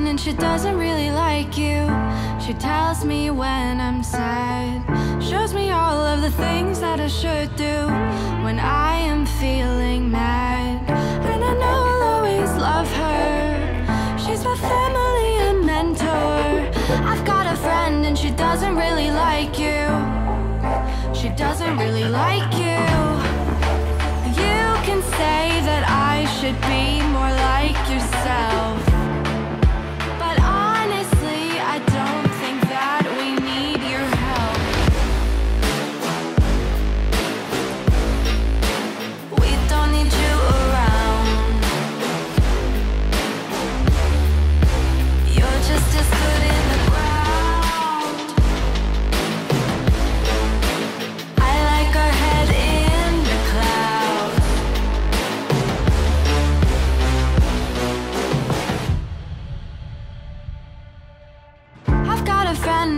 alone and she doesn't really like you. She tells me when I'm sad, shows me all of the things that I should do when I am feeling mad. And I know I'll always love her, she's my family and mentor. I've got a friend and she doesn't really like you. She doesn't really like you. You can say that I should be more like yourself,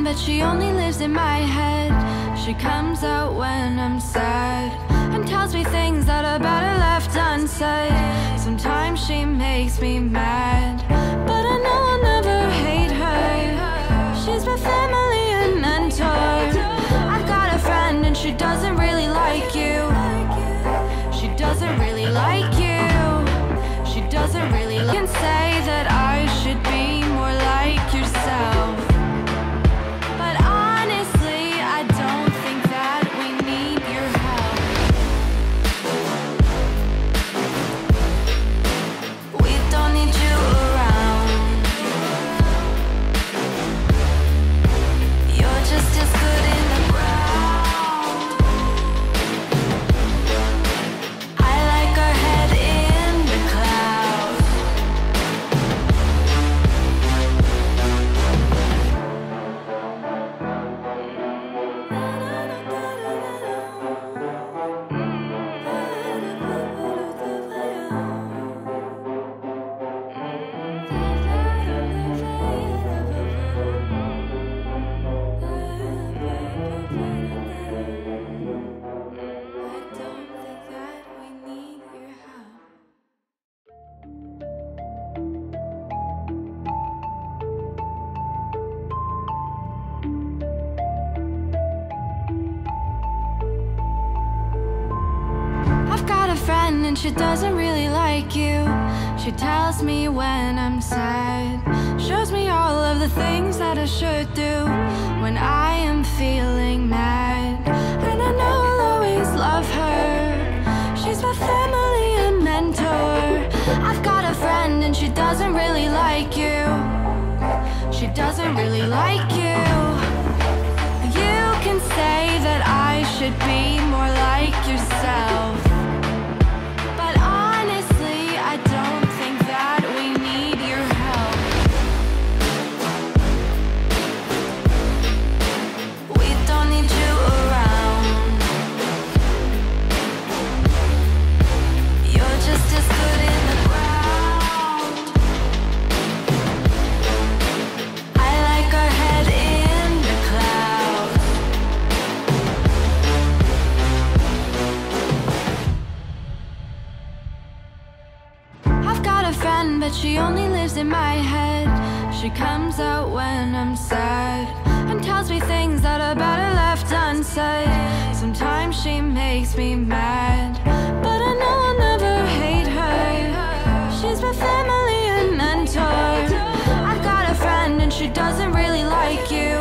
but she only lives in my head. She comes out when I'm sad and tells me things that are better left unsaid. Sometimes she makes me mad, but I know I'll never hate her. She's my family and mentor. I've got a friend and she doesn't really like you. She doesn't really like you. She doesn't really like you. You can say that I should be more like yourself. And she doesn't really like you. She tells me when I'm sad, shows me all of the things that I should do when I am feeling mad. And I know I'll always love her, she's my family and mentor. I've got a friend and she doesn't really like you. She doesn't really like you. You can say that I should be more like yourself. But she only lives in my head. She comes out when I'm sad and tells me things that are better left unsaid. Sometimes she makes me mad, but I know I'll never hate her. She's my family and mentor. I've got a friend and she doesn't really like you.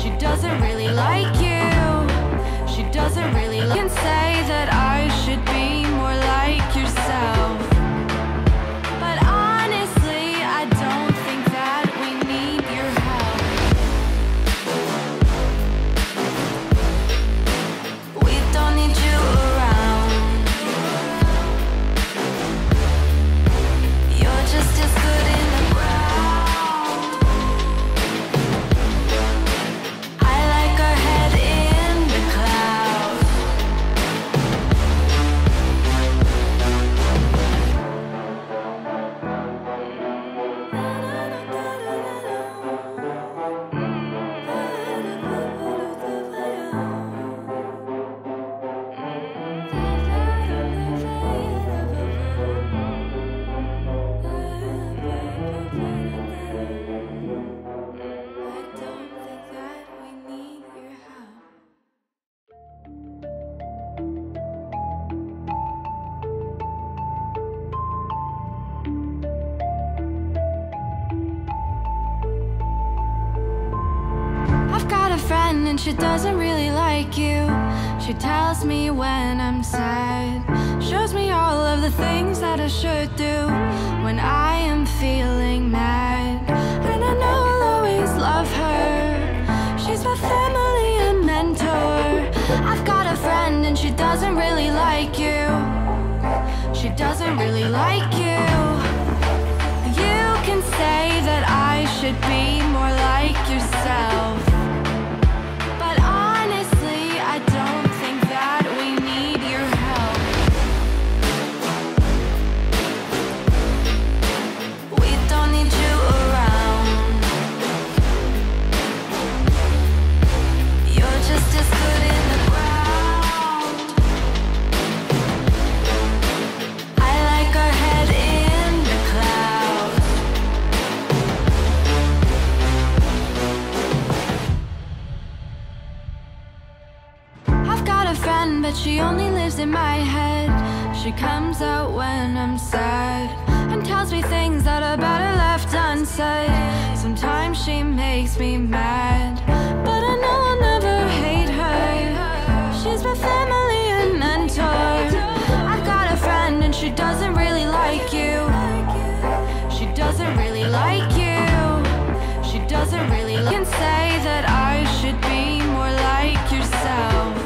She doesn't really like you. She doesn't really like you. You can say that I should be more like yourself. Just as good in the crowd. a friend and she doesn't really like you. She tells me when I'm sad, shows me all of the things that I should do when I am feeling mad. And I know I'll always love her, she's my family and mentor. I've got a friend and she doesn't really like you. She doesn't really like you. You can say that I should be more like yourself, but she only lives in my head. She comes out when I'm sad and tells me things that are better left unsaid. Sometimes she makes me mad, but I know I'll never hate her. She's my family and mentor. I've got a friend and she doesn't really like you. She doesn't really like you. She doesn't really like you. You can say that I should be more like yourself.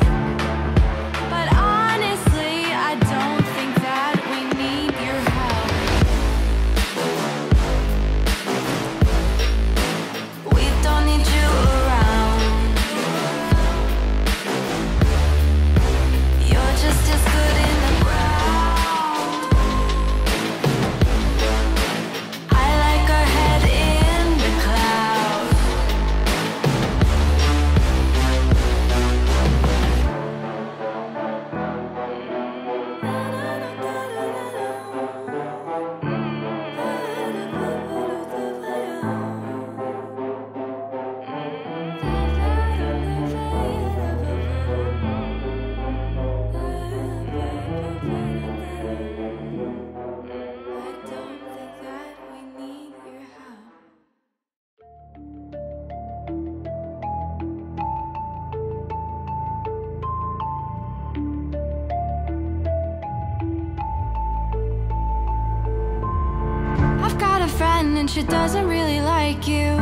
And she doesn't really like you.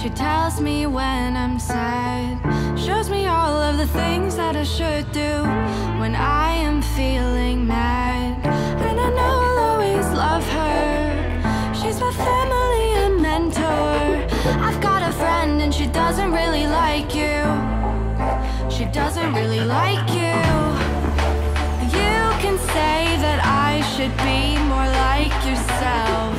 She tells me when I'm sad, shows me all of the things that I should do when I am feeling mad. And I know I'll always love her, she's my family and mentor. I've got a friend and she doesn't really like you. She doesn't really like you. You can say that I should be more like yourself.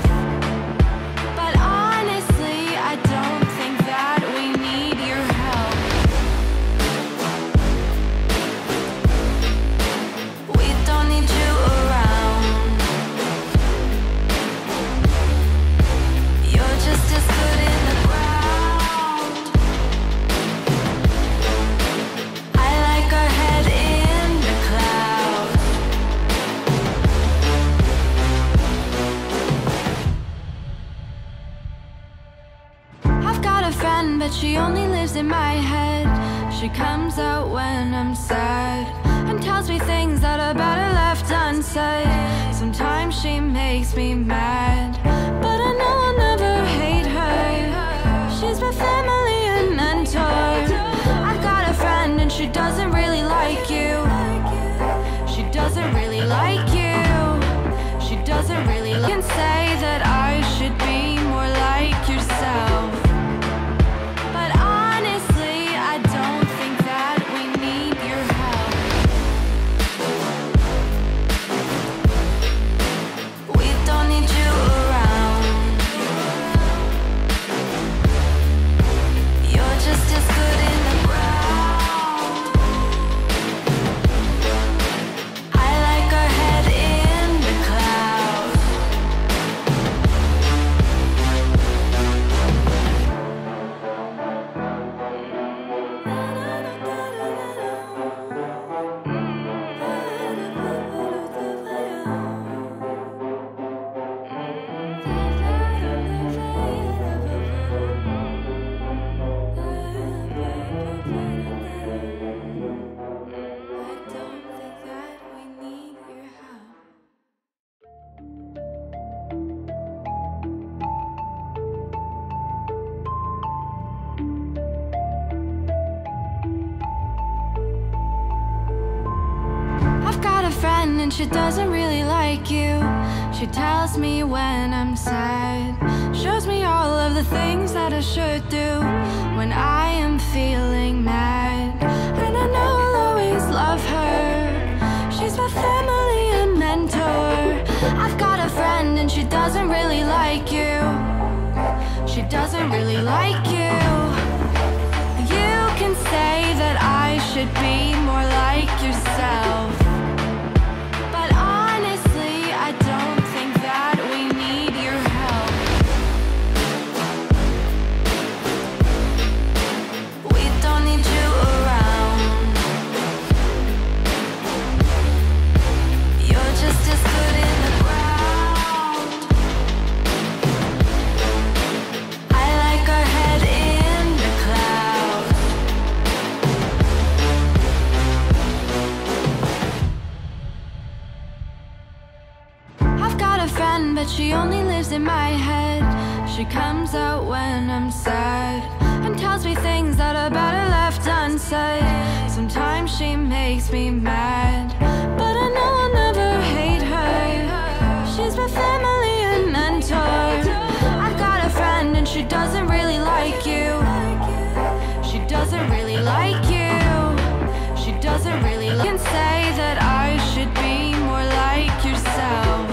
But she only lives in my head. She comes out when I'm sad and tells me things that are better left unsaid. Sometimes she makes me mad, but I know I'll never hate her. She's my family and mentor. I've got a friend and she doesn't really like you. She doesn't really like you. She doesn't really like you. You can say that I should be more like yourself. Don't need you around. down and she doesn't really like you. She tells me when I'm sad, shows me all of the things that I should do when I am feeling mad. And I know I'll always love her, she's my family and mentor. I've got a friend and she doesn't really like you. She doesn't really like you. You can say that I should be more like yourself, but she only lives in my head. She comes out when I'm sad and tells me things that are better left unsaid. Sometimes she makes me mad, but I know I'll never hate her. She's my family and mentor. I've got a friend and she doesn't really like you. She doesn't really like you. She doesn't really like you. You can say that I should be more like yourself.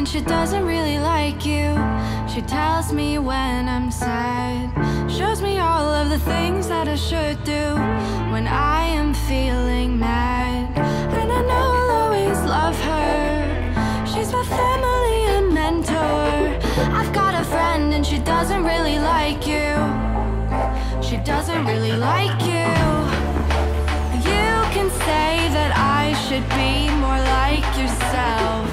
And she doesn't really like you. She tells me when I'm sad, shows me all of the things that I should do when I am feeling mad. And I know I'll always love her, she's my family and mentor. I've got a friend and she doesn't really like you. She doesn't really like you. You can say that I should be more like yourself.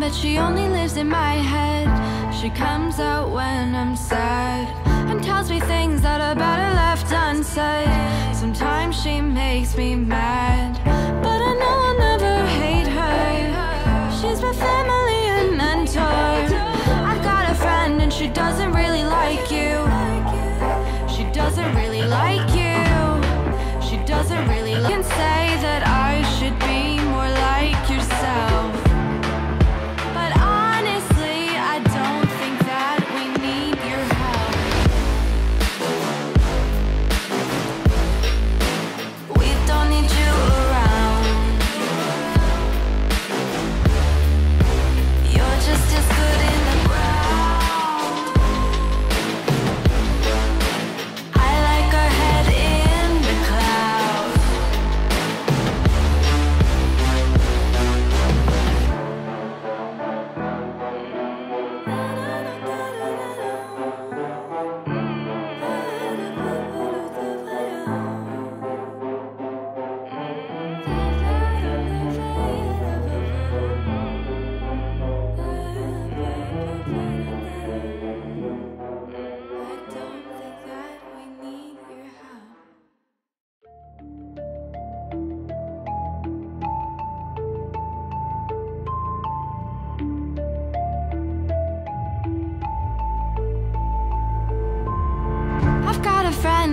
But she only lives in my head. She comes out when I'm sad and tells me things that are better left unsaid. Sometimes she makes me mad, but I know I'll never hate her. She's my family and mentor. I've got a friend and she doesn't really like you. She doesn't really like you. She doesn't really like you. You can say that I should be more like yourself.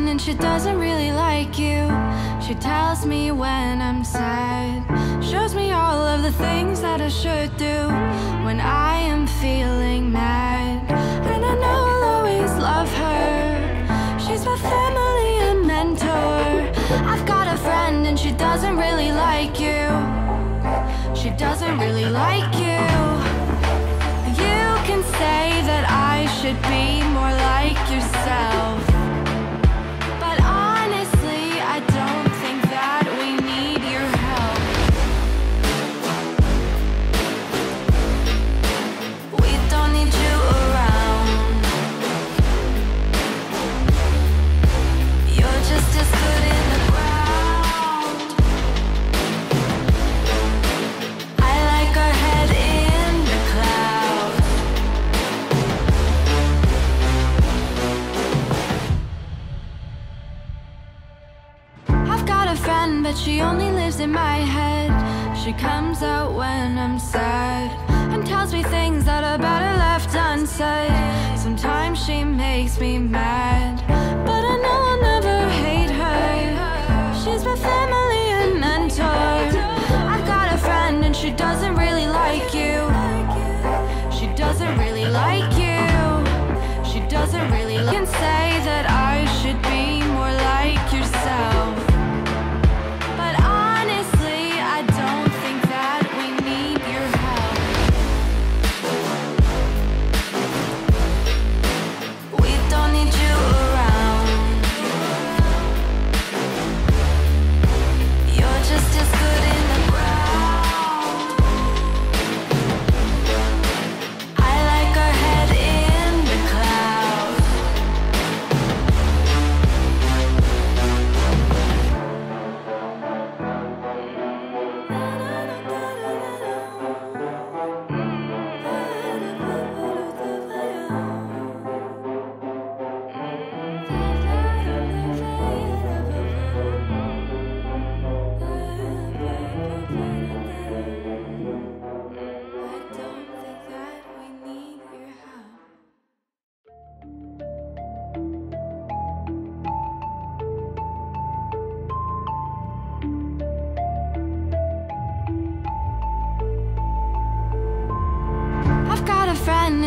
alone and she doesn't really like you. She tells me when I'm sad, shows me all of the things that I should do when I am feeling mad. And I know I'll always love her, she's my family and mentor. I've got a friend and she doesn't really like you. She doesn't really like you. You can say that I should be more like yourself, but she only lives in my head. She comes out when I'm sad and tells me things that are better left unsaid. Sometimes she makes me mad, but I know I'll never hate her. She's my family and mentor. I've got a friend and she doesn't really like you. She doesn't really like you. She doesn't really like you. You can say that I should be more like yourself.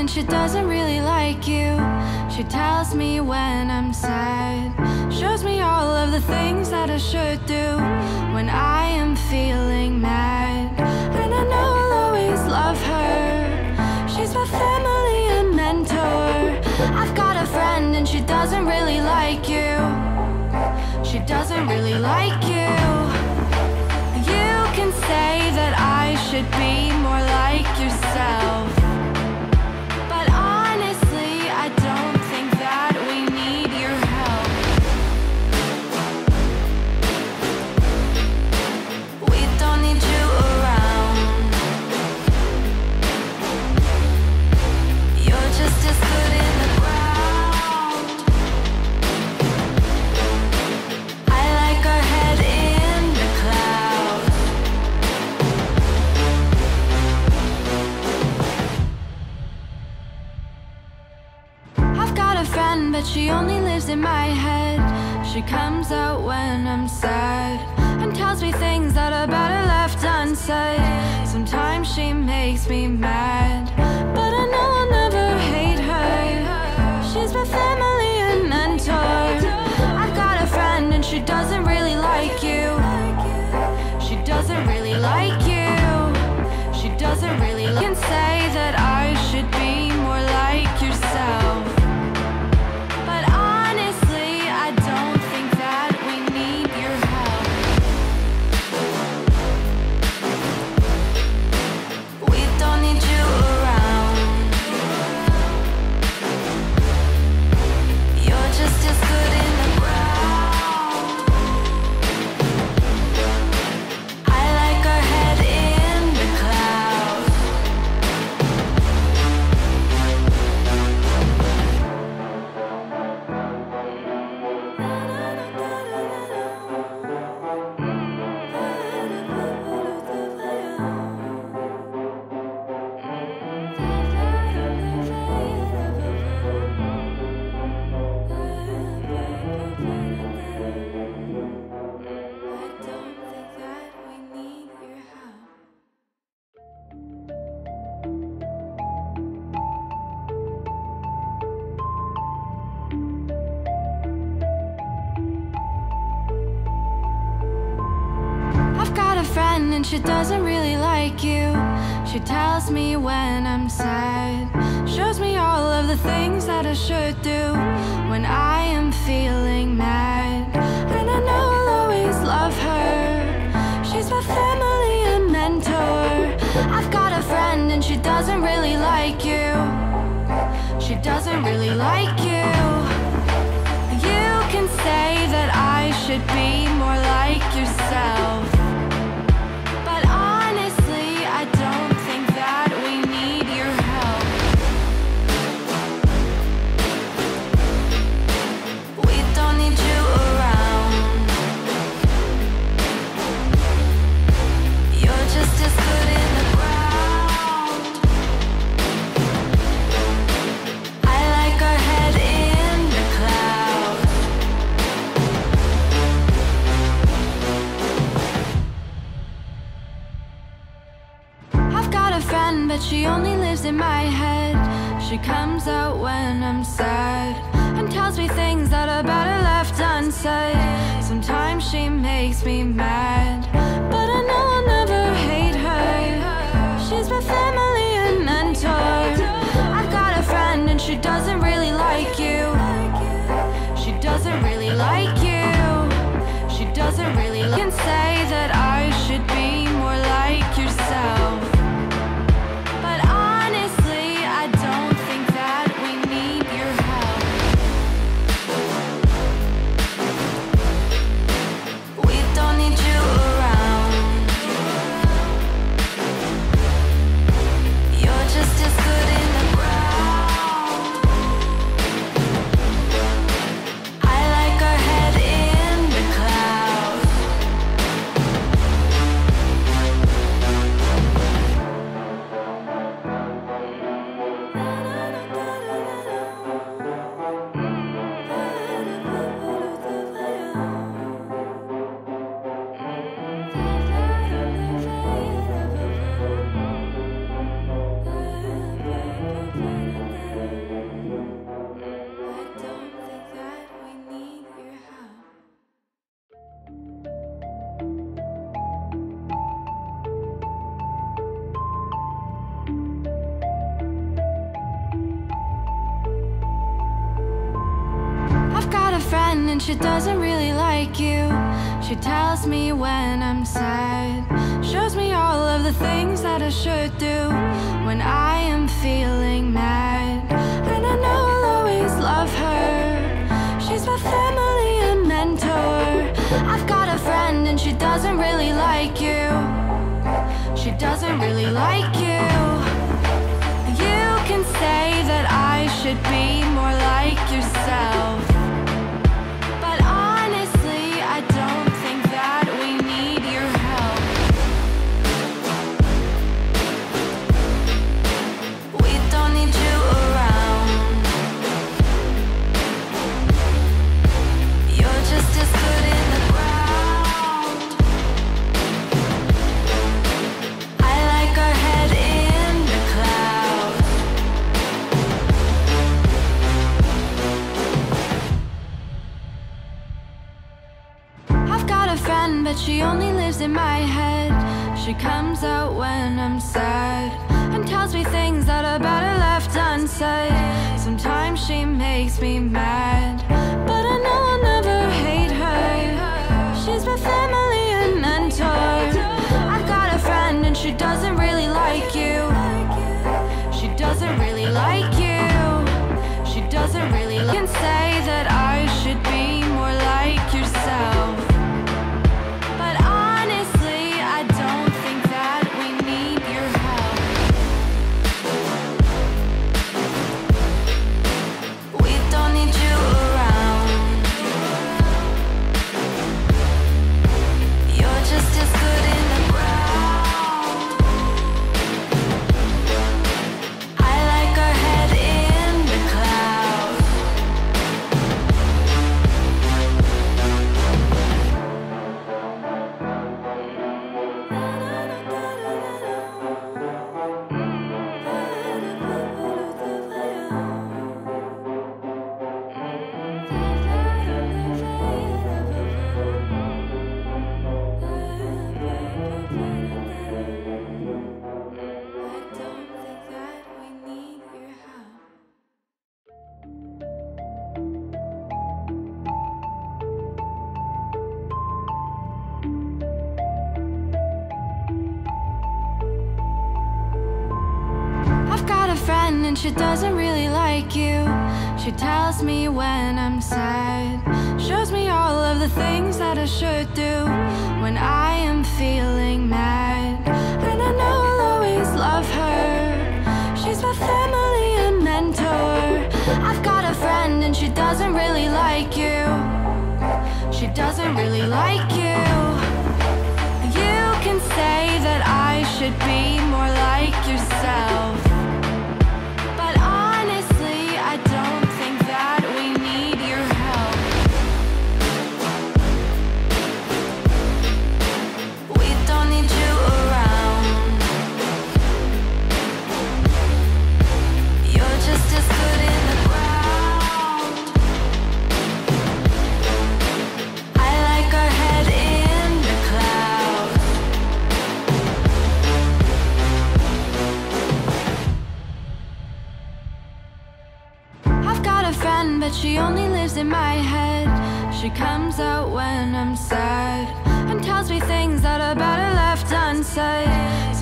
And she doesn't really like you. She tells me when I'm sad, shows me all of the things that I should do when I am feeling mad. And I know I'll always love her, she's my family and mentor. I've got a friend and she doesn't really like you. She doesn't really like you. You can say that I should be more like yourself. But she only lives in my head. She comes out when I'm sad and tells me things that are better left unsaid. Sometimes she makes me mad, but I know I'll never hate her. She's my family and mentor. I've got a friend and she doesn't really like you. She doesn't really like you. She doesn't really like you. You can say that I should be more like yourself. Just as good in the ground. friend and she doesn't really like you. She tells me when I'm sad, shows me all of the things that I should do when I am feeling mad. And I know I'll always love her, she's my family and mentor. I've got a friend and she doesn't really like you. She doesn't really like you. You can say that I should be more like yourself, but she only lives in my head. She comes out when I'm sad and tells me things that are better left unsaid. Sometimes she makes me mad, but I know I'll never hate her. She's my family and mentor. I've got a friend and she doesn't really like you. She doesn't really like you. She doesn't really like you. You can say that I should be more like yourself. And she doesn't really like you. She tells me when I'm sad, shows me all of the things that I should do when I am feeling mad. And I know I'll always love her, she's my family and mentor. I've got a friend and she doesn't really like you. She doesn't really like you. You can say that I should be more like yourself. But she only lives in my head. She comes out when I'm sad and tells me things that are better left unsaid. Sometimes she makes me mad, but I know I'll never hate her. She's my family and mentor. I've got a friend and she doesn't really like you. She doesn't really like you. She doesn't really like you. You can say that I should be more like yourself. friend and she doesn't really like you. She tells me when I'm sad, shows me all of the things that I should do when I am feeling mad. And I know I'll always love her, she's my family and mentor. I've got a friend and she doesn't really like you. She doesn't really like you. You can say that I should be more like yourself, but she only lives in my head. She comes out when I'm sad and tells me things that are better left unsaid.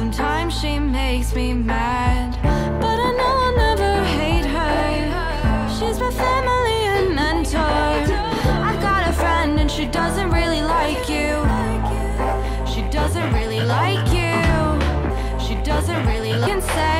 Sometimes she makes me mad, but I know I'll never hate her. She's my family and mentor. I've got a friend and she doesn't really like you. She doesn't really like you. She doesn't really like you.